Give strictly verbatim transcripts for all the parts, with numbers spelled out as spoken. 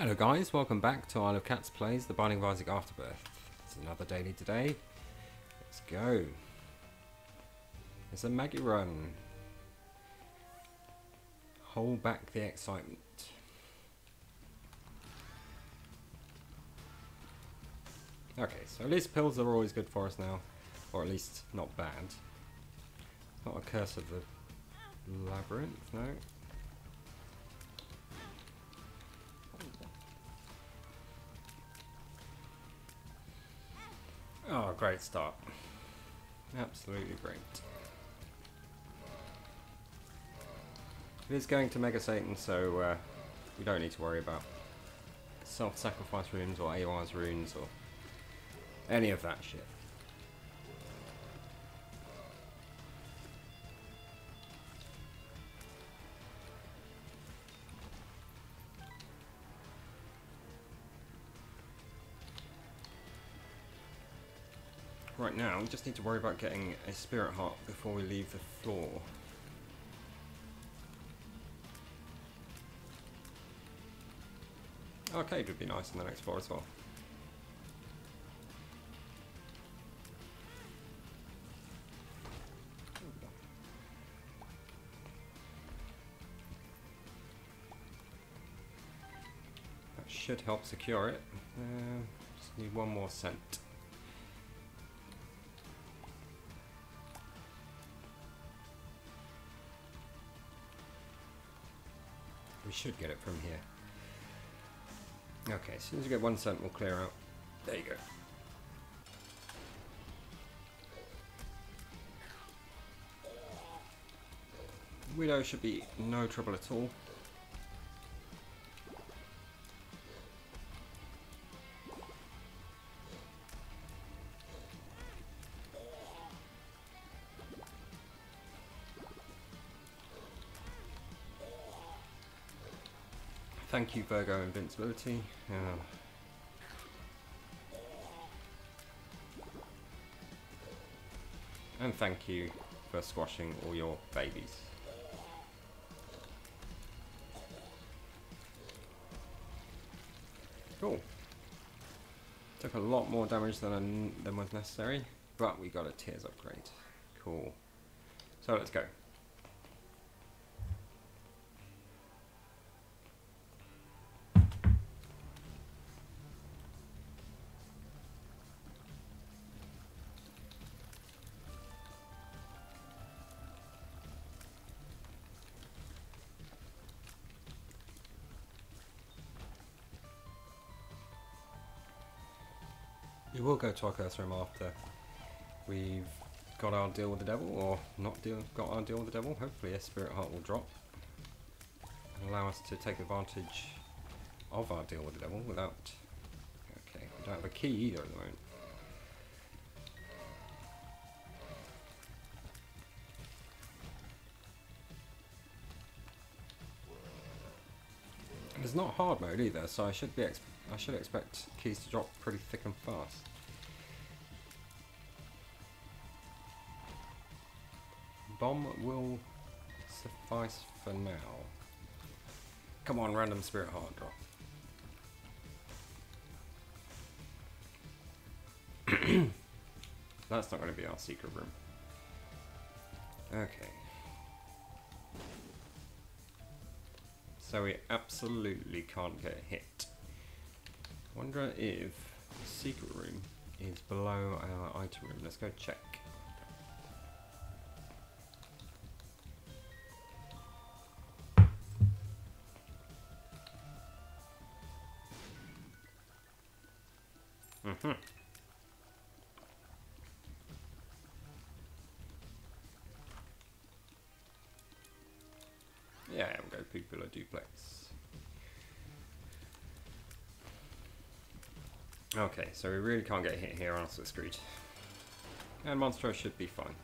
Hello guys, welcome back to Isle of Cats Plays, The Binding of Isaac Afterbirth. It's another daily today. Let's go. It's a Maggie run. Hold back the excitement. Okay, so at least pills are always good for us now. Or at least not bad. Not a curse of the labyrinth, no. Oh, great start. Absolutely great. It is going to Mega Satan, so uh, we don't need to worry about self-sacrifice runes or A O R's runes or any of that shit. Right now, we just need to worry about getting a spirit heart before we leave the floor. Arcade would be nice in the next floor as well. That should help secure it. Uh, just need one more scent. We should get it from here. Okay, as soon as we get one scent, we'll clear out. There you go. Widow should be no trouble at all. Thank you, Virgo Invincibility. Oh. And thank you for squashing all your babies. Cool. Took a lot more damage than, n than was necessary, but we got a tears upgrade. Cool. So let's go. We will go to our curse room after we've got our deal with the devil, or not deal, got our deal with the devil. Hopefully a spirit heart will drop and allow us to take advantage of our deal with the devil without... Okay, we don't have a key either at the moment. And it's not hard mode either, so I should be exp I should expect keys to drop pretty thick and fast. Bomb will suffice for now. Come on, random spirit heart drop. That's not going to be our secret room. Okay. So we absolutely can't get hit. Wonder if the secret room is below our item room. Let's go check. Mm-hmm. Yeah, we'll go pupula duplex. Okay, so we really can't get hit here, or else we're screwed. And Monstro should be fine.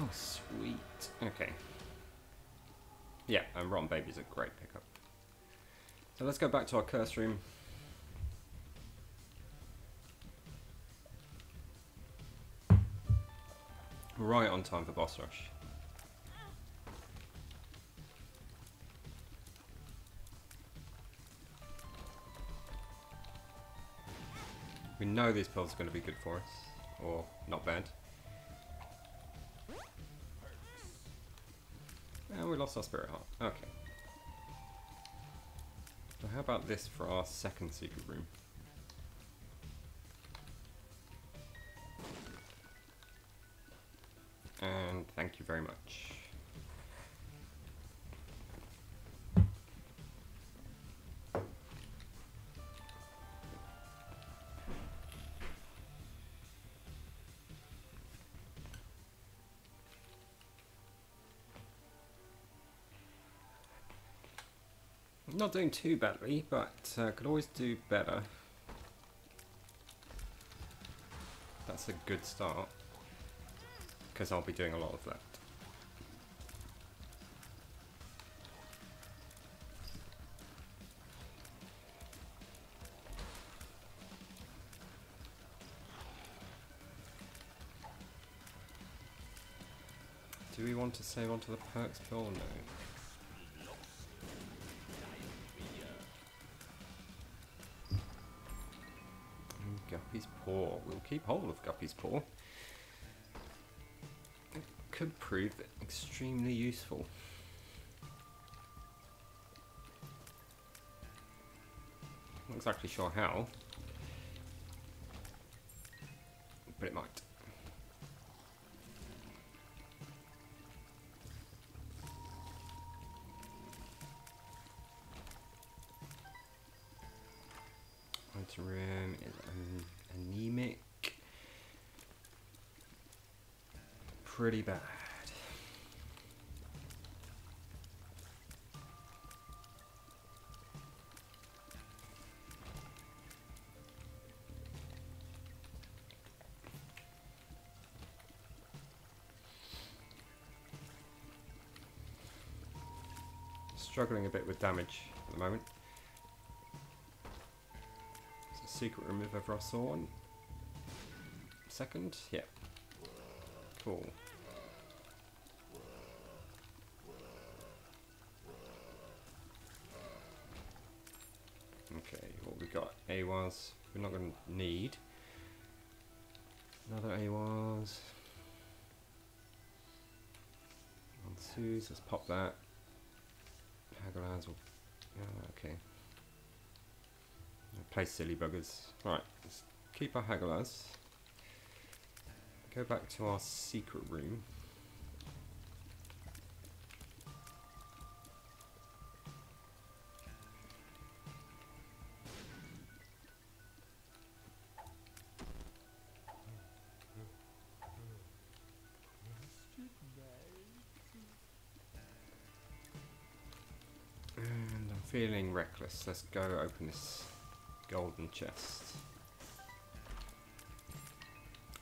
Oh, sweet. Okay. Yeah, and Rotten Baby's a great pickup. So let's go back to our curse room. Right on time for boss rush. We know these pills are going to be good for us, or not bad. And we lost our spirit heart. Okay. So how about this for our second secret room? And thank you very much. Not doing too badly, but uh, could always do better. That's a good start, because I'll be doing a lot of that. Do we want to save onto the perks pill? No. Guppy's Paw. We'll keep hold of Guppy's Paw. It could prove extremely useful. Not exactly sure how, but it might. Room is um, anemic, pretty bad. Struggling a bit with damage at the moment. Secret room if ever I saw one. Second? Yeah. Cool. Okay, what we got? AWAS. We're not going to need. Another AWAS. Monsus, let's pop that. Hagelaz will... Oh, okay. Play silly buggers. Alright, let's keep our Hagelaz. Go back to our secret room. And I'm feeling reckless. Let's go open this golden chest.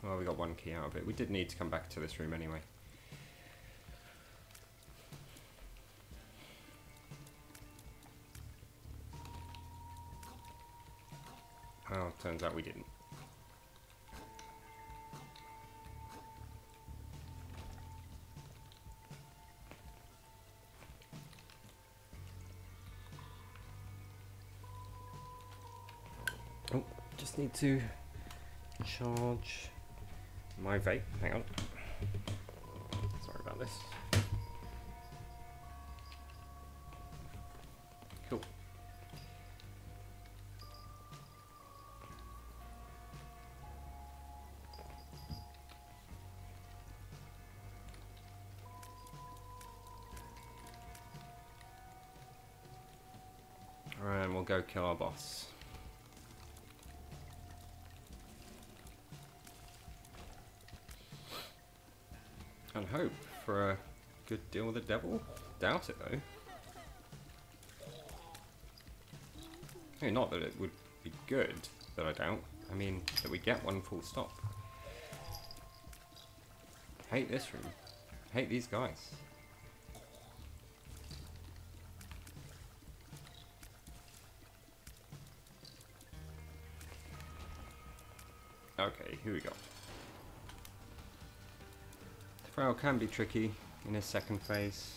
Well, we got one key out of it. We did need to come back to this room anyway. Oh, turns out we didn't. Need to charge my vape. Hang on. Sorry about this. Cool. Alright, and we'll go kill our boss. And hope for a good deal with the devil? Doubt it though. Hey, not that it would be good, that I doubt. I mean, that we get one full stop. Hate this room. I hate these guys. Okay, here we go. The Frail can be tricky in his second phase.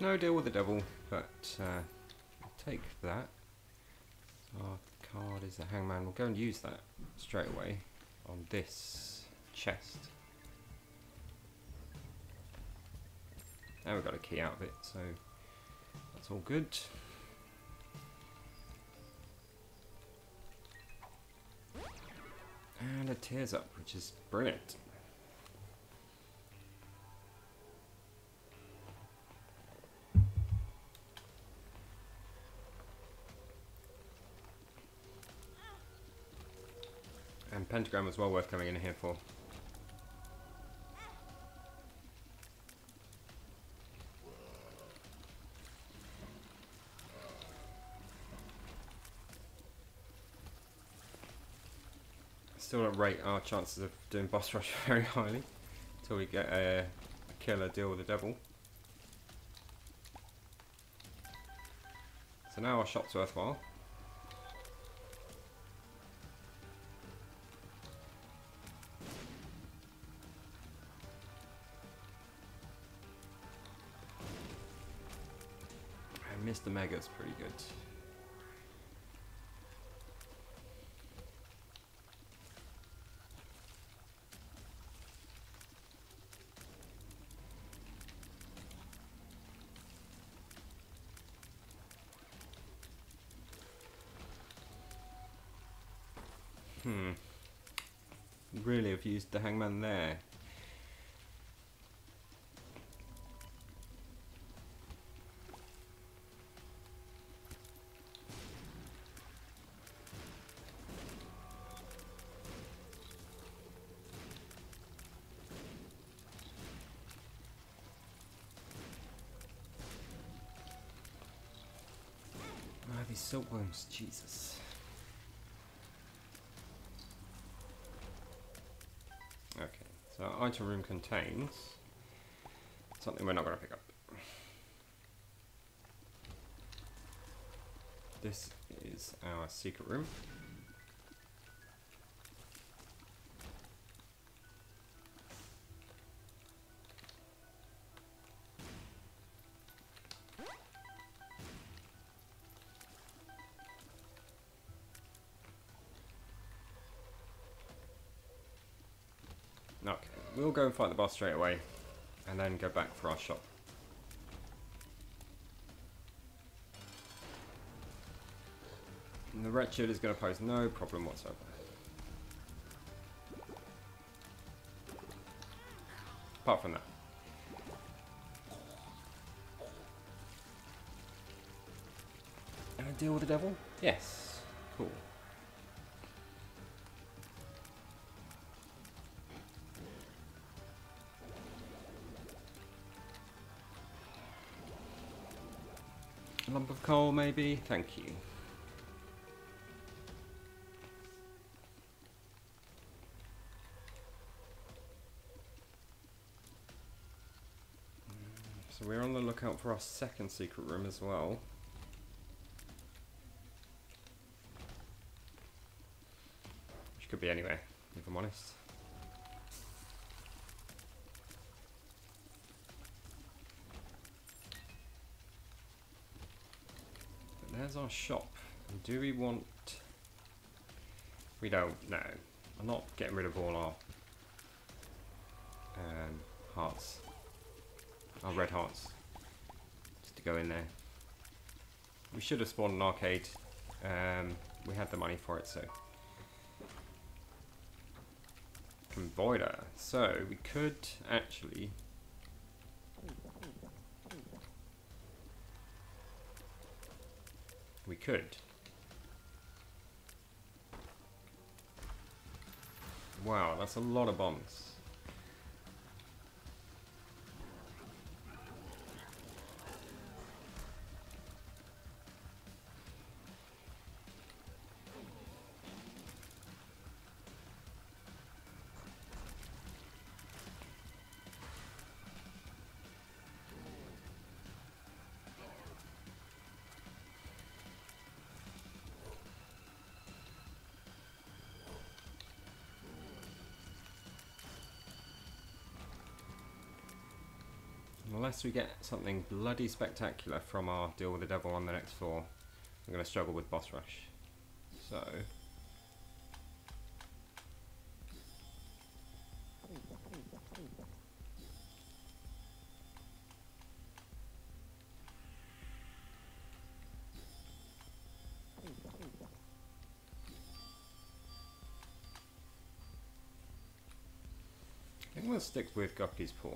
No deal with the devil, but uh, I'll take that. Our card is the Hangman. We'll go and use that straight away on this chest. Now we've got a key out of it, so that's all good. And it tears up, which is brilliant. Pentagram was well worth coming in here for. Still don't rate our chances of doing boss rush very highly until we get a, a killer deal with the devil. So now our shot's worthwhile. The Mega's pretty good. Hmm. Really have used the Hangman there. Silkworms, Jesus. Okay, so our item room contains something we're not going to pick up. This is our secret room. We'll go and fight the boss straight away, and then go back for our shop. And the Wretched is going to pose no problem whatsoever. Apart from that. Can I deal with the devil? Yes. Cool. A lump of coal, maybe? Thank you. So we're on the lookout for our second secret room as well. Which could be anywhere, if I'm honest. There's our shop. And do we want... We don't, no. I'm not getting rid of all our um, hearts. Our red hearts. Just to go in there. We should have spawned an arcade. Um, we had the money for it, so... Convoider. So, we could actually... could. Wow, that's a lot of bombs. Unless we get something bloody spectacular from our deal with the devil on the next floor, we're going to struggle with boss rush. So, I think we'll stick with Guppy's Paw.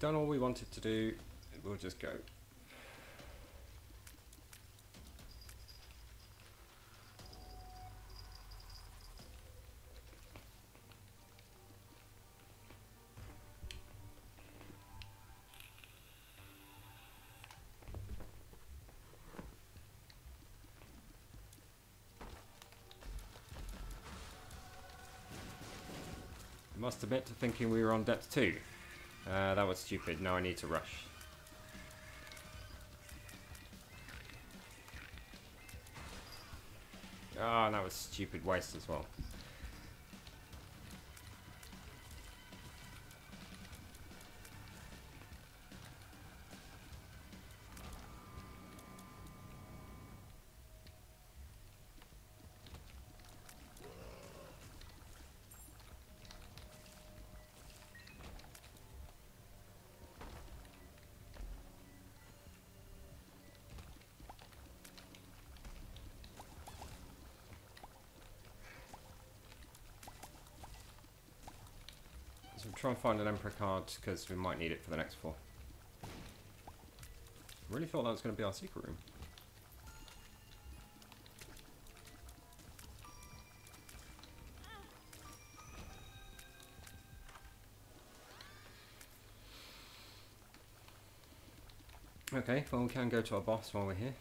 Done all we wanted to do, we'll just go. I must admit to thinking we were on depth two. Uh, that was stupid. Now I need to rush. Ah, oh, that was stupid waste as well. Try and find an Emperor card because we might need it for the next four. Really thought that was going to be our secret room. Okay, well we can go to our boss while we're here.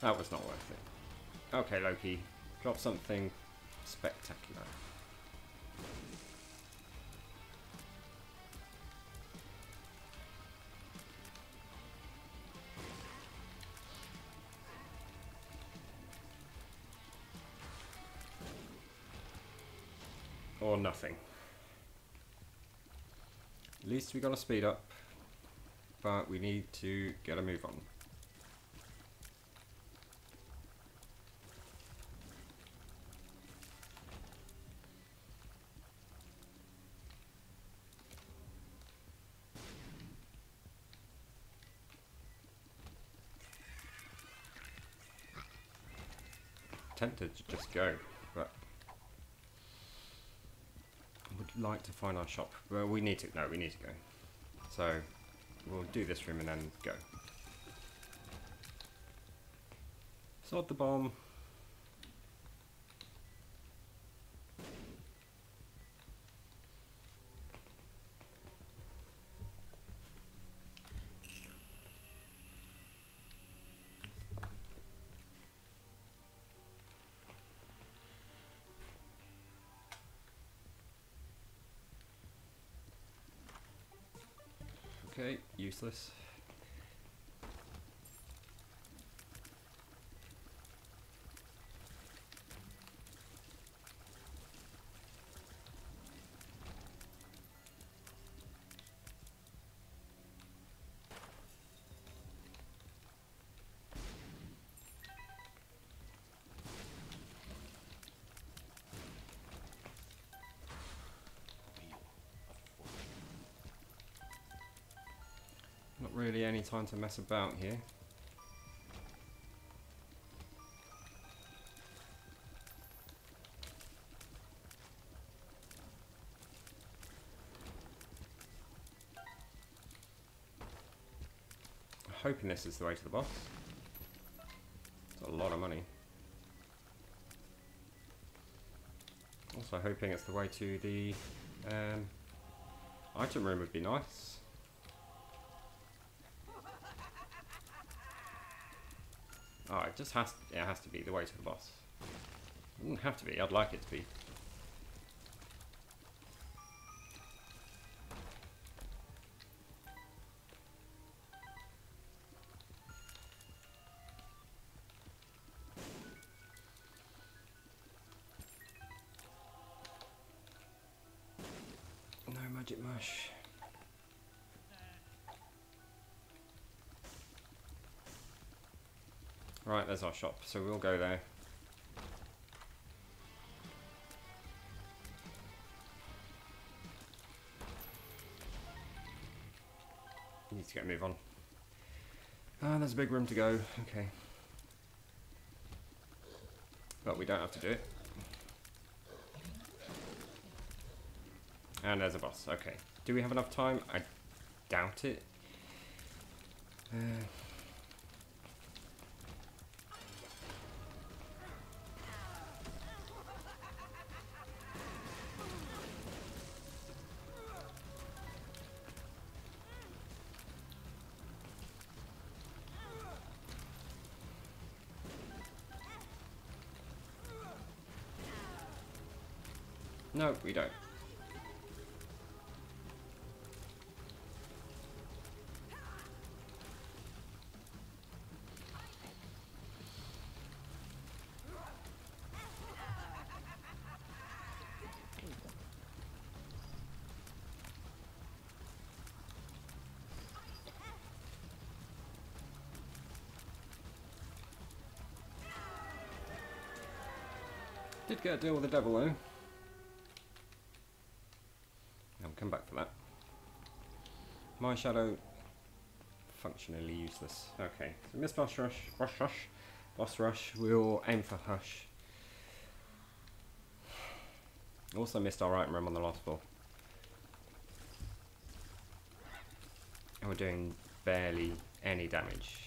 That was not worth it. Okay, Loki, drop something spectacular. Or nothing. At least we got to speed up, but we need to get a move on. Tempted to just go, but I would like to find our shop. Well, we need to, no, we need to go. So we'll do this room and then go. Sort the bomb. Okay, useless. really any time to mess about here. I'm hoping this is the way to the boss. It's a lot of money. Also hoping it's the way to the um, item room would be nice. Oh, it just has to, it has to be the way to the boss. It doesn't have to be, I'd like it to be. Mush. Right, there's our shop, so we'll go there. Need to get a move on. Ah, there's a big room to go, okay. But we don't have to do it. And there's a boss. Okay. Do we have enough time? I doubt it. Uh, no, we don't. Did get a deal with the devil though. I'll come back for that. My shadow, functionally useless. Okay, so miss boss rush, boss rush, boss rush. We'll aim for Hush. Also missed our item room on the last ball, and we're doing barely any damage.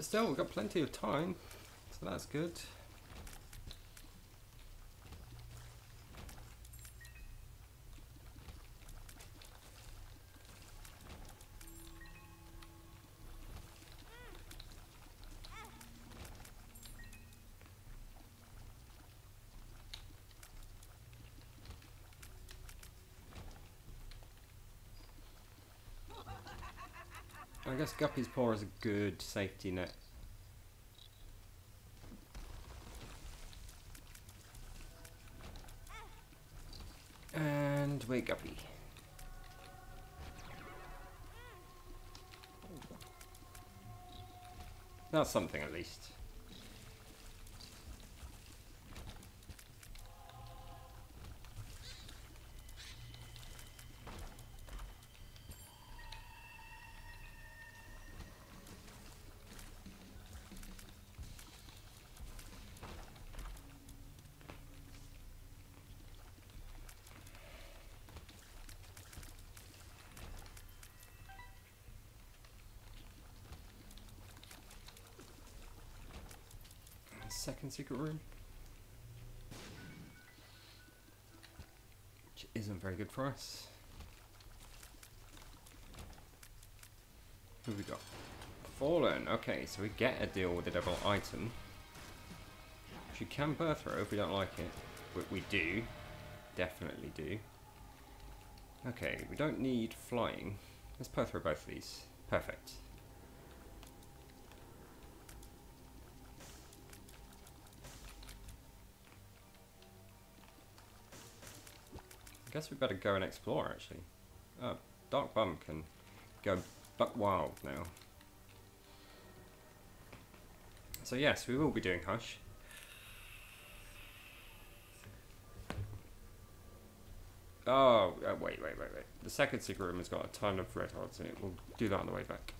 Still, we've got plenty of time, so that's good. I guess Guppy's Paw is a good safety net. And we're Guppy. That's something at least. Second secret room, which isn't very good for us. Who have we got? Fallen. Okay, so we get a deal with the devil item. She can Perthro if we don't like it, but we do, definitely do. Okay, we don't need flying. Let's Perthro both of these. Perfect. Guess we better go and explore actually. Oh, Dark Bum can go buck wild now. So yes, we will be doing Hush. Oh, uh, wait, wait, wait, wait. The second secret room has got a ton of red hearts in it. We'll do that on the way back.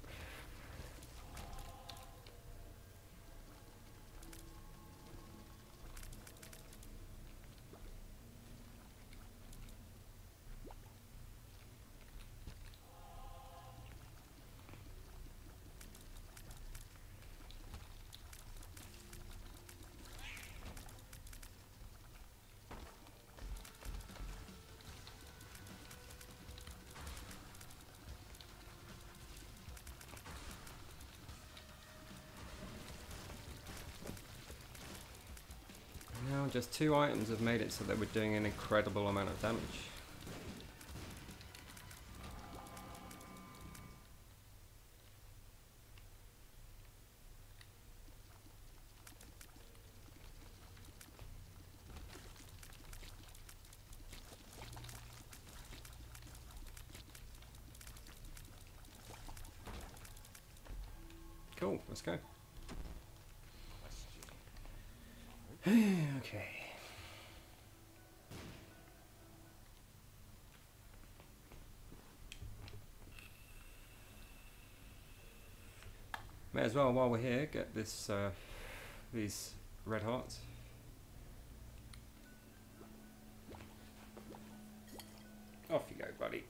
Just two items have made it so that we're doing an incredible amount of damage. Cool, let's go. Okay. May as well, while we're here, get this uh, these red hearts. Off you go, buddy.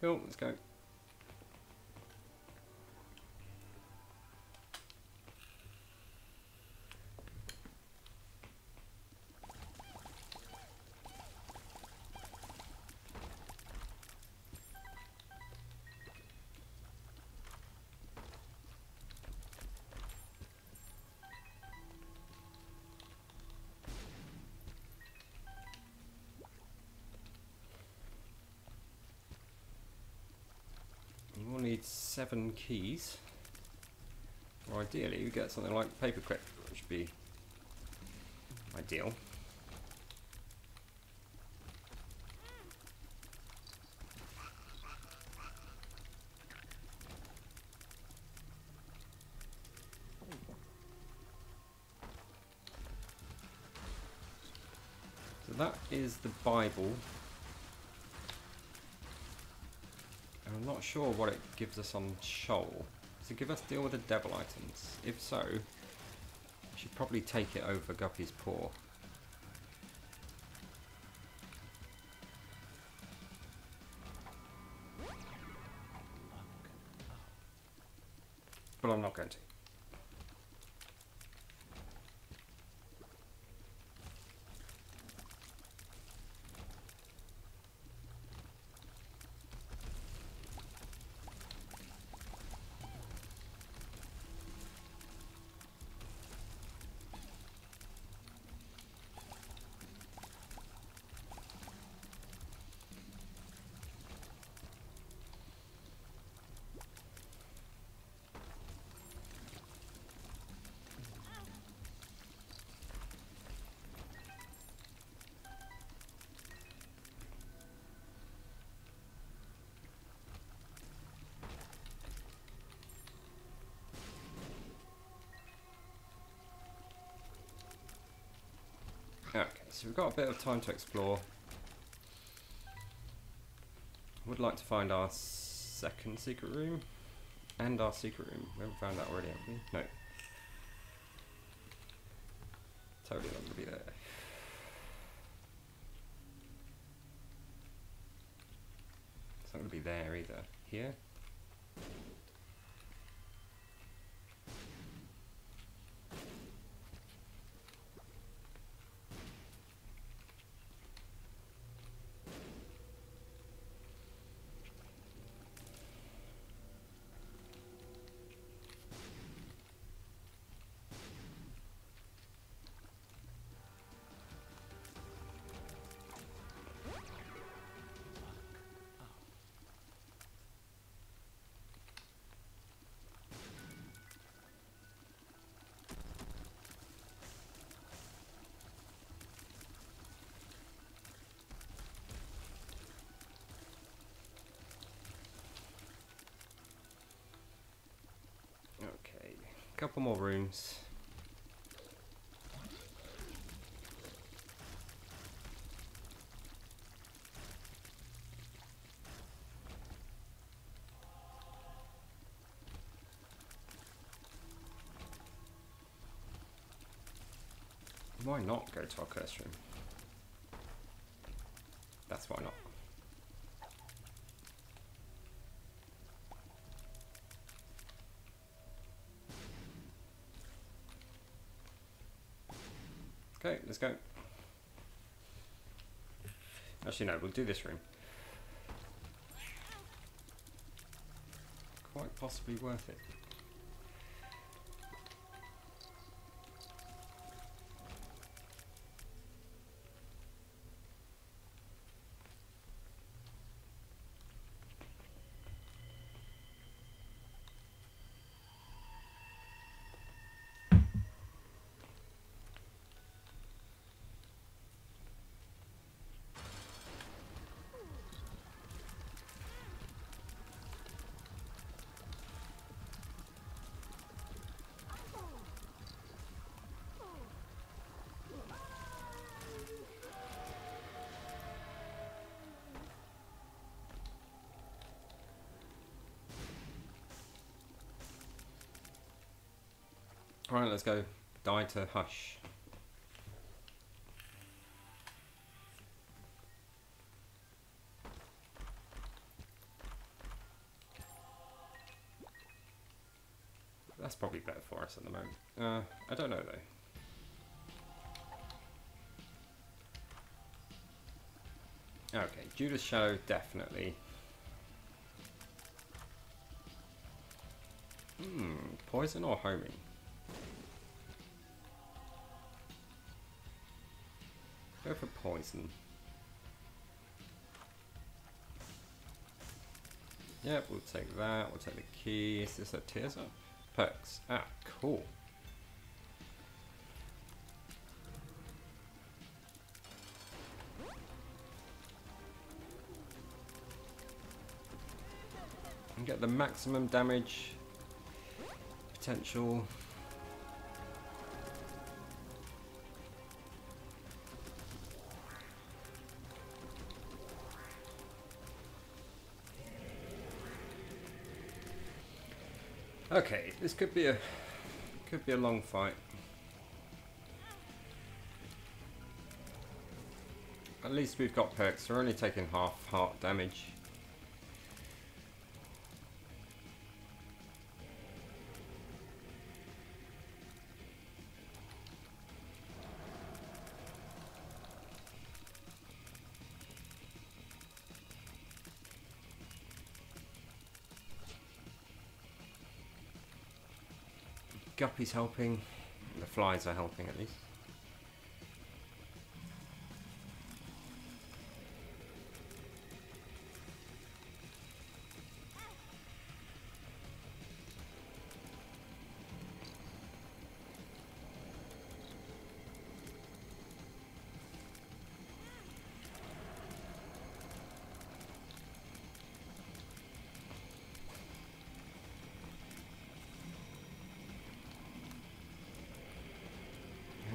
Cool, let's go. Seven keys, or ideally we get something like paperclip, which would be ideal. So that is the Bible. I'm not sure what it gives us on Shoal. Does it give us deal with the devil items? If so, I should probably take it over Guppy's Paw. But I'm not going to. Okay, so we've got a bit of time to explore. Would like to find our second secret room and our secret room. We haven't found that already, have we? No. Totally not gonna be there. It's not gonna be there either. Here. couple more rooms. Why not go to our curse room? That's why not. Okay, let's go. Actually, no, we'll do this room. Quite possibly worth it. Alright, let's go die to Hush. That's probably better for us at the moment. Uh, I don't know though. Okay, Judas Shadow, definitely. Hmm, poison or homing? Go for poison. Yep, we'll take that. We'll take the key. Is this a tears up? Perks. Ah, cool. And get the maximum damage potential. Okay, this could be a could be a long fight. At least we've got perks. We're only taking half heart damage. Guppy's helping. The flies are helping at least.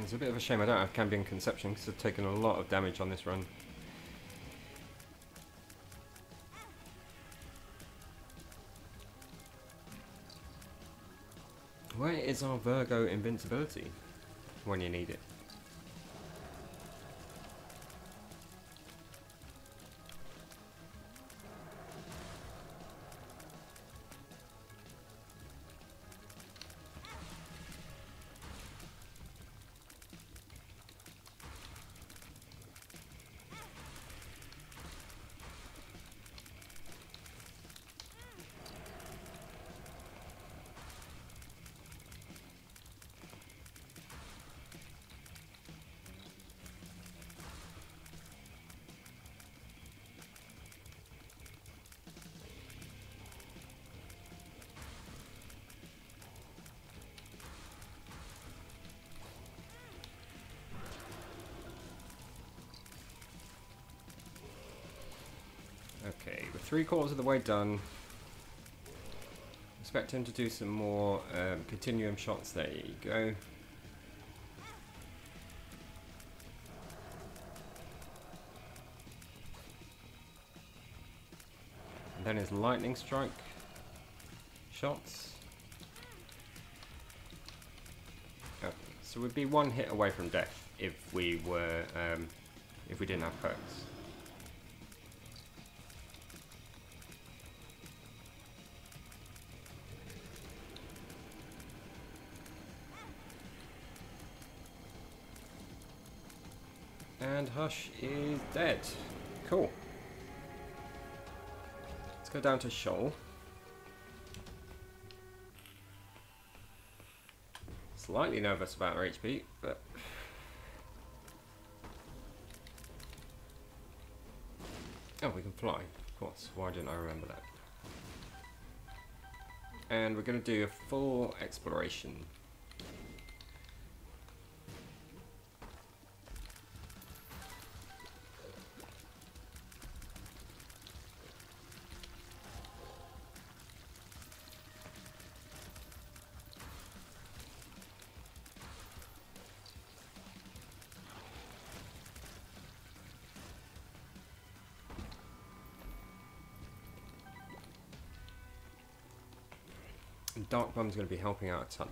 It's a bit of a shame I don't have Cambian Conception because I've taken a lot of damage on this run. Where is our Virgo invincibility when you need it? Okay, we're three quarters of the way done. expect him to do some more um, continuum shots. There you go. And then his lightning strike shots. Oh, so we'd be one hit away from death if we were um, if we didn't have perks. And Hush is dead. Cool. Let's go down to Shoal. Slightly nervous about our H P, but... Oh, we can fly. Of course. Why didn't I remember that? And we're going to do a full exploration. Dark Bum's going to be helping out a ton.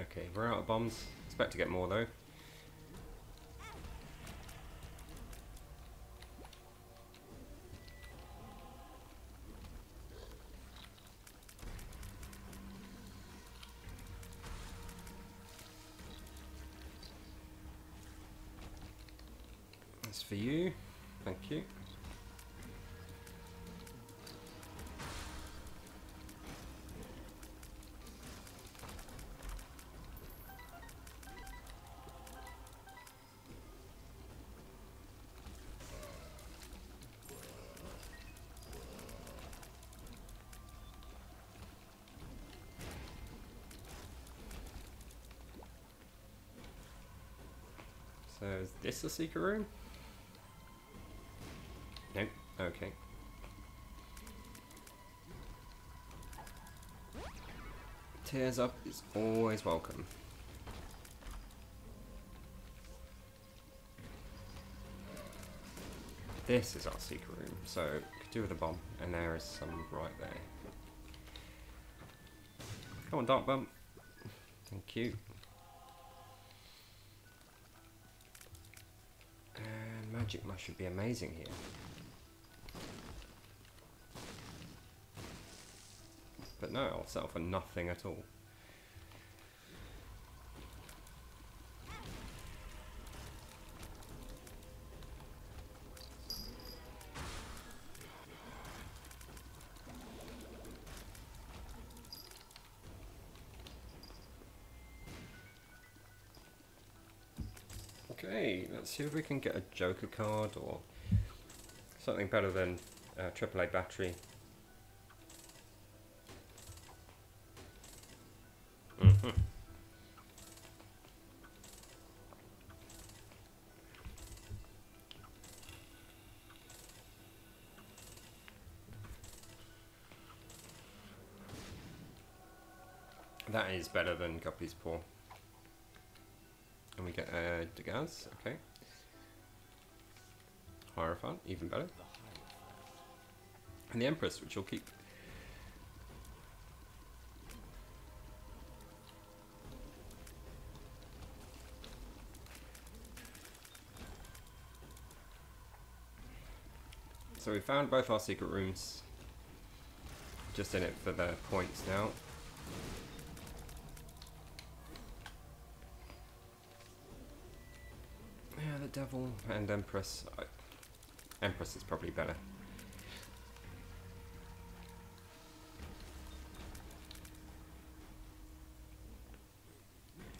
Okay, we're out of bombs. Expect to get more though. For you, thank you. So is this the secret room? Nope. Okay. Tears up is always welcome. This is our secret room, so we could do with a bomb, and there is some right there. Come on, Dark Bum. Thank you. And magic mush should be amazing here. But no, I'll settle for nothing at all. Okay, let's see if we can get a Joker card or something better than a triple A battery. That is better than Guppy's Paw. And we get uh, Degas, okay. Hierophant, even better. And the Empress, which you'll keep. So we found both our secret rooms. Just in it for the points now. Devil and Empress. I, Empress is probably better.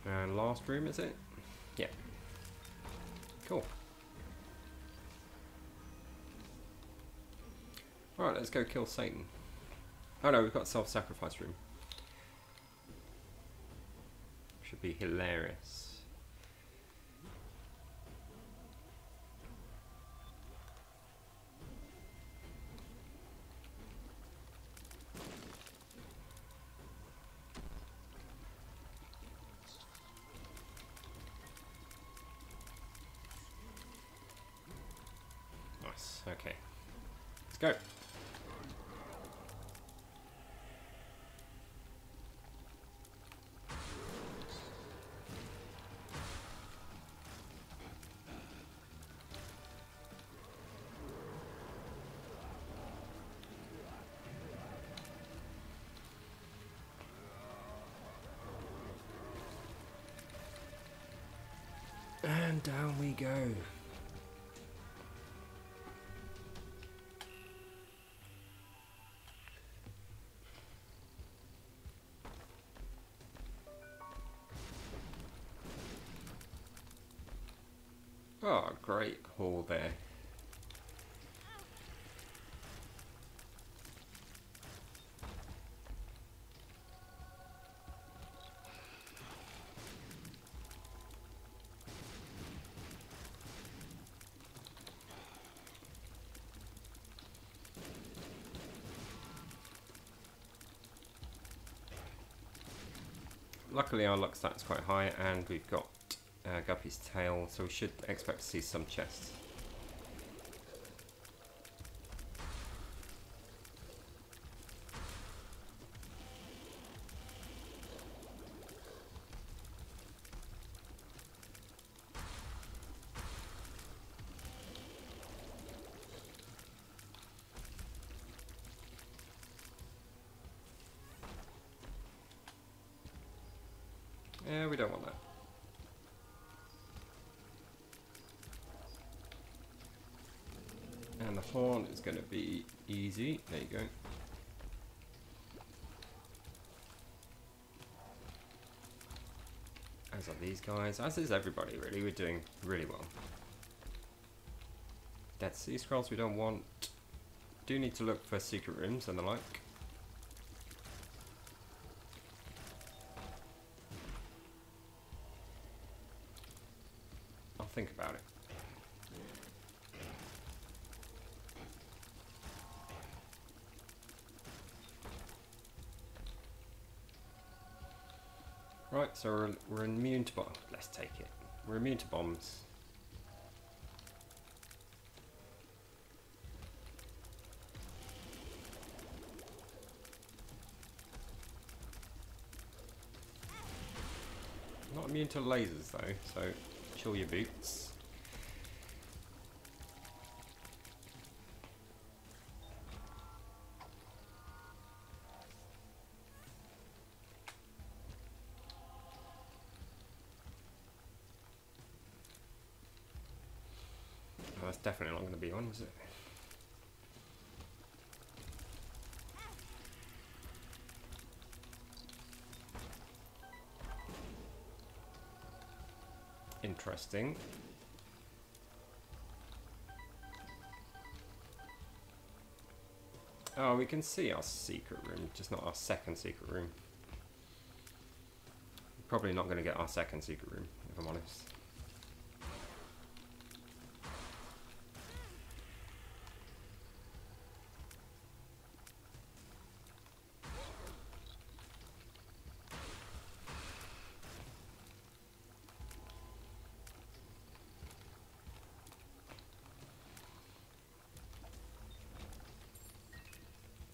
And last room, is it? Yeah. Cool. Alright, let's go kill Satan. Oh no, we've got self-sacrifice room. would be hilarious. Nice, okay. Let's go. And down we go. Oh, great haul there. Luckily our luck stat is quite high and we've got uh, Guppy's tail, so we should expect to see some chests. Yeah, we don't want that. And the horn is going to be easy. There you go. As are these guys. As is everybody, really. We're doing really well. Dead Sea Scrolls we don't want. Do need to look for secret rooms and the like. Think about it. Right, so we're, we're immune to bombs. Let's take it. We're immune to bombs. Not immune to lasers though, so chill your boots. Oh, that's definitely not going to be on, is it? Interesting. Oh, we can see our secret room, just not our second secret room. Probably not going to get our second secret room, if I'm honest.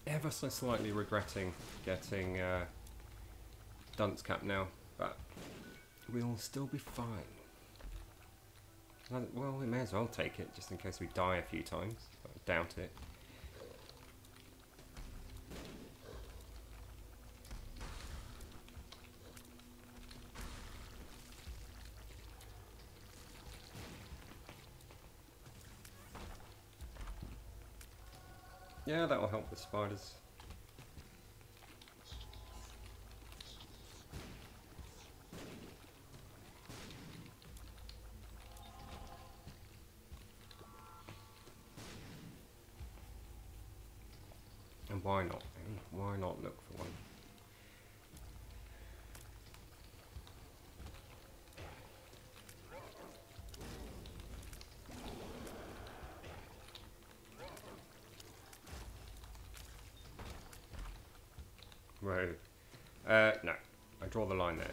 Ever so slightly regretting getting uh, Dunce Cap now, but we'll still be fine. Well, we may as well take it just in case we die a few times. I doubt it. Yeah, that will help with spiders. And why not? Why not look for one? Right. Uh, no. I draw the line there.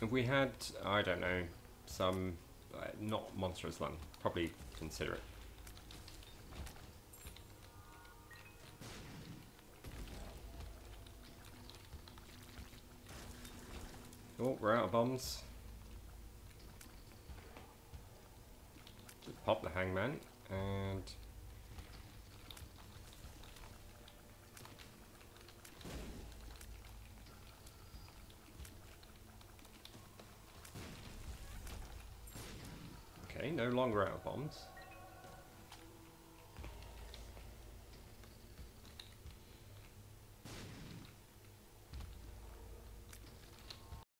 If we had, I don't know, some uh, not monstrous land, probably consider it. Oh, we're out of bombs. Just pop the hangman and okay, no longer out of bombs.